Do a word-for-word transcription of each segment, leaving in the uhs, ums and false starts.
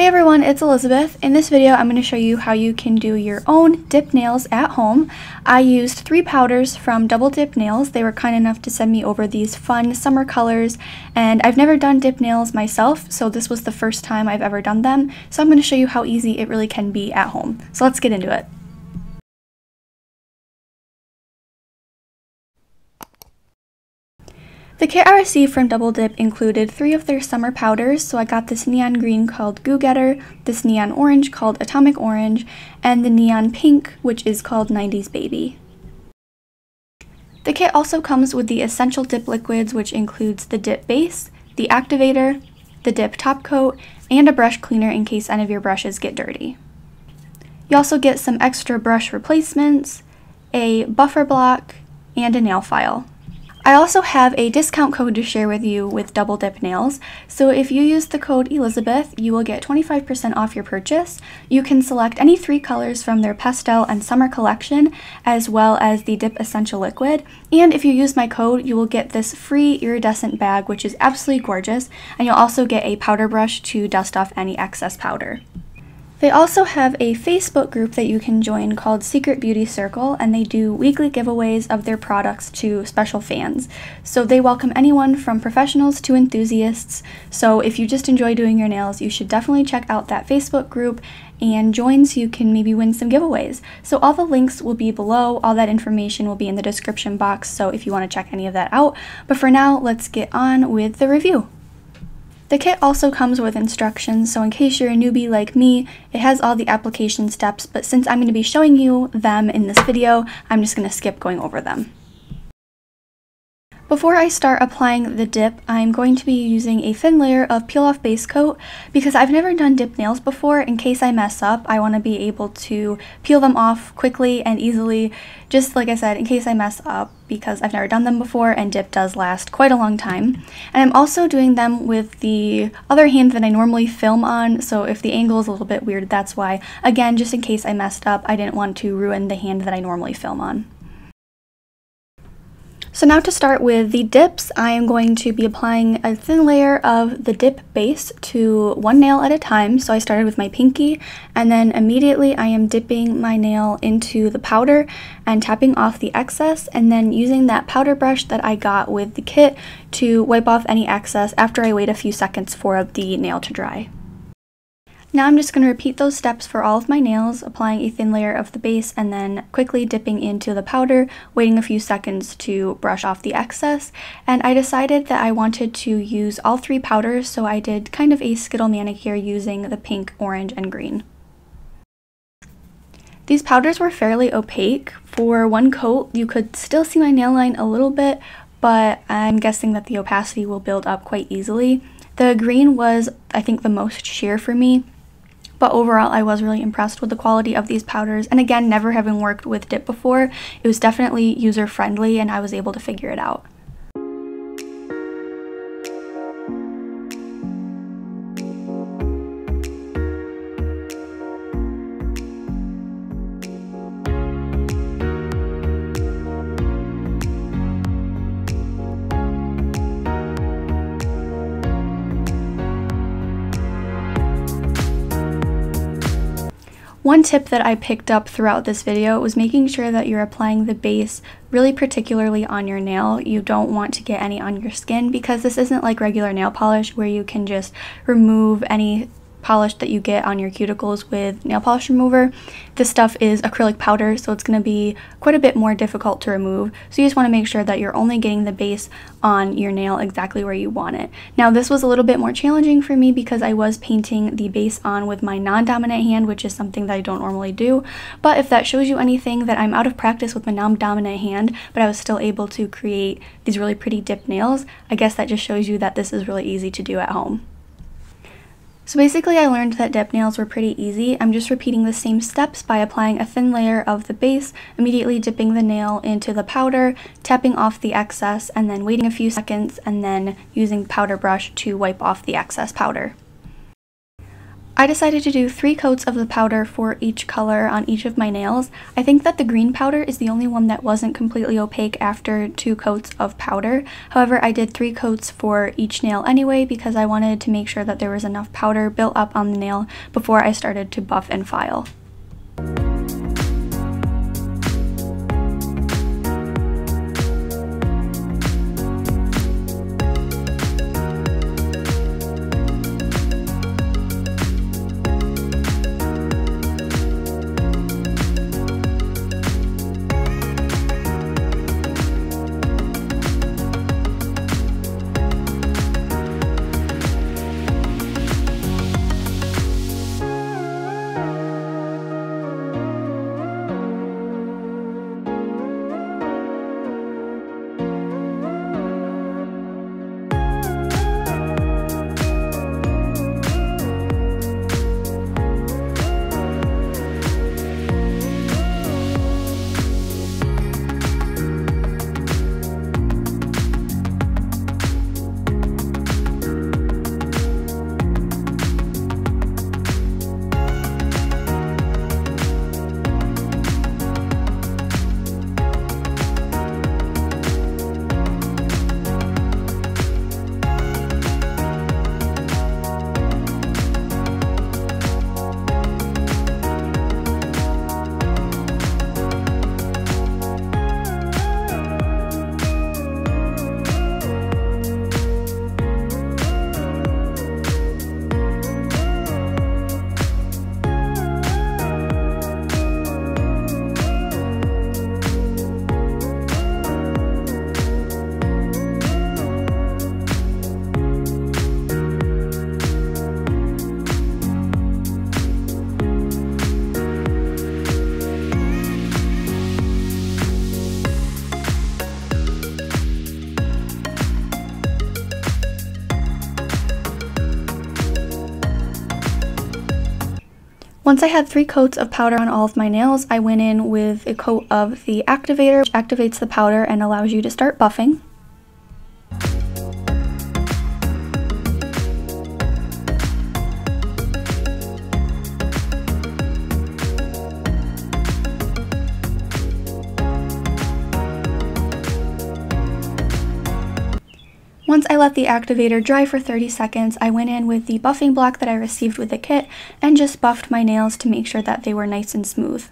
Hey everyone, it's Elizabeth. In this video, I'm going to show you how you can do your own dip nails at home. I used three powders from Double Dip Nails. They were kind enough to send me over these fun summer colors, and I've never done dip nails myself, so this was the first time I've ever done them. So I'm going to show you how easy it really can be at home. So let's get into it. The kit I received from Double Dip included three of their summer powders, so I got this neon green called Go-getter, this neon orange called Atomic Orange, and the neon pink, which is called nineties Baby. The kit also comes with the essential dip liquids, which includes the dip base, the activator, the dip top coat, and a brush cleaner in case any of your brushes get dirty. You also get some extra brush replacements, a buffer block, and a nail file. I also have a discount code to share with you with Double Dip Nails, so if you use the code Elizabeth, you will get twenty-five percent off your purchase. You can select any three colors from their pastel and summer collection, as well as the dip essential liquid, and if you use my code, you will get this free iridescent bag, which is absolutely gorgeous, and you'll also get a powder brush to dust off any excess powder. They also have a Facebook group that you can join called Secret Beauty Circle, and they do weekly giveaways of their products to special fans. So they welcome anyone from professionals to enthusiasts. So if you just enjoy doing your nails, you should definitely check out that Facebook group and join so you can maybe win some giveaways. So all the links will be below, all that information will be in the description box, so if you want to check any of that out. But for now, let's get on with the review. The kit also comes with instructions, so in case you're a newbie like me, it has all the application steps, but since I'm going to be showing you them in this video, I'm just going to skip going over them. Before I start applying the dip, I'm going to be using a thin layer of peel-off base coat because I've never done dip nails before. In case I mess up, I want to be able to peel them off quickly and easily, just like I said, in case I mess up, because I've never done them before and dip does last quite a long time. And I'm also doing them with the other hand that I normally film on, so if the angle is a little bit weird, that's why. Again, just in case I messed up, I didn't want to ruin the hand that I normally film on. So now to start with the dips, I am going to be applying a thin layer of the dip base to one nail at a time. So I started with my pinky, and then immediately I am dipping my nail into the powder and tapping off the excess, and then using that powder brush that I got with the kit to wipe off any excess after I wait a few seconds for the nail to dry. Now I'm just going to repeat those steps for all of my nails, applying a thin layer of the base and then quickly dipping into the powder, waiting a few seconds to brush off the excess. And I decided that I wanted to use all three powders, so I did kind of a Skittle manicure using the pink, orange, and green. These powders were fairly opaque. For one coat, you could still see my nail line a little bit, but I'm guessing that the opacity will build up quite easily. The green was, I think, the most sheer for me. But overall, I was really impressed with the quality of these powders, and again, never having worked with dip before, it was definitely user-friendly and I was able to figure it out. One tip that I picked up throughout this video was making sure that you're applying the base really particularly on your nail. You don't want to get any on your skin because this isn't like regular nail polish where you can just remove any polish that you get on your cuticles with nail polish remover. This stuff is acrylic powder, so it's going to be quite a bit more difficult to remove. So you just want to make sure that you're only getting the base on your nail exactly where you want it. Now this was a little bit more challenging for me because I was painting the base on with my non-dominant hand, which is something that I don't normally do. But if that shows you anything, that I'm out of practice with my non-dominant hand, but I was still able to create these really pretty dip nails, I guess that just shows you that this is really easy to do at home. So basically I learned that dip nails were pretty easy. I'm just repeating the same steps by applying a thin layer of the base, immediately dipping the nail into the powder, tapping off the excess, and then waiting a few seconds, and then using the powder brush to wipe off the excess powder. I decided to do three coats of the powder for each color on each of my nails. I think that the green powder is the only one that wasn't completely opaque after two coats of powder. However, I did three coats for each nail anyway because I wanted to make sure that there was enough powder built up on the nail before I started to buff and file. Once I had three coats of powder on all of my nails, I went in with a coat of the activator, which activates the powder and allows you to start buffing. Once I let the activator dry for thirty seconds, I went in with the buffing block that I received with the kit and just buffed my nails to make sure that they were nice and smooth.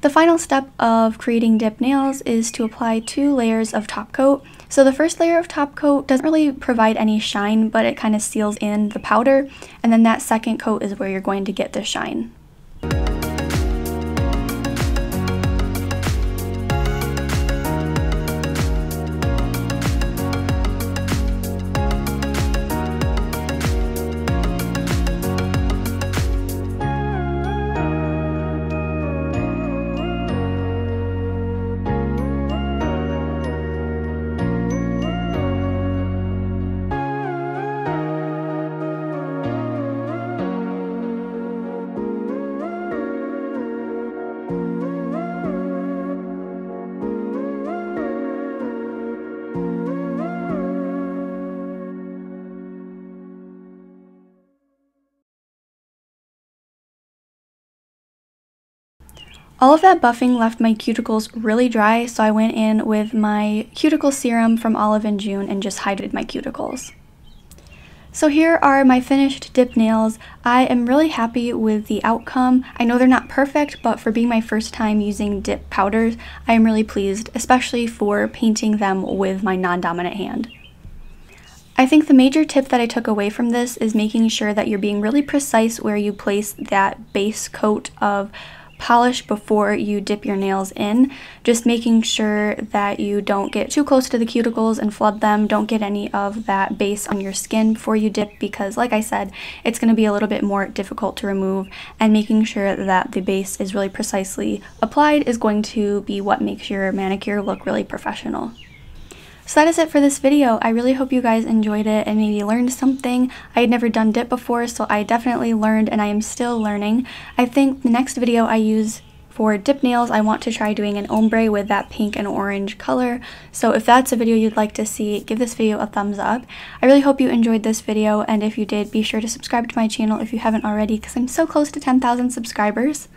The final step of creating dip nails is to apply two layers of top coat. So the first layer of top coat doesn't really provide any shine, but it kind of seals in the powder, and then that second coat is where you're going to get the shine. All of that buffing left my cuticles really dry, so I went in with my cuticle serum from Olive and June and just hydrated my cuticles. So here are my finished dip nails. I am really happy with the outcome. I know they're not perfect, but for being my first time using dip powders, I am really pleased, especially for painting them with my non-dominant hand. I think the major tip that I took away from this is making sure that you're being really precise where you place that base coat of polish before you dip your nails in, just making sure that you don't get too close to the cuticles and flood them, don't get any of that base on your skin before you dip, because like I said, it's going to be a little bit more difficult to remove, and making sure that the base is really precisely applied is going to be what makes your manicure look really professional. So that is it for this video. I really hope you guys enjoyed it and maybe learned something. I had never done dip before, so I definitely learned and I am still learning. I think the next video I use for dip nails, I want to try doing an ombre with that pink and orange color. So if that's a video you'd like to see, give this video a thumbs up. I really hope you enjoyed this video, and if you did, be sure to subscribe to my channel if you haven't already, because I'm so close to ten thousand subscribers.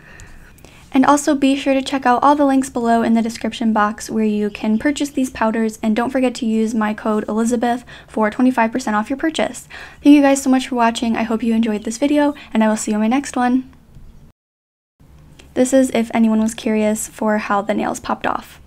And also be sure to check out all the links below in the description box where you can purchase these powders, and don't forget to use my code Elizabeth for twenty-five percent off your purchase. Thank you guys so much for watching. I hope you enjoyed this video, and I will see you in my next one. This is if anyone was curious for how the nails popped off.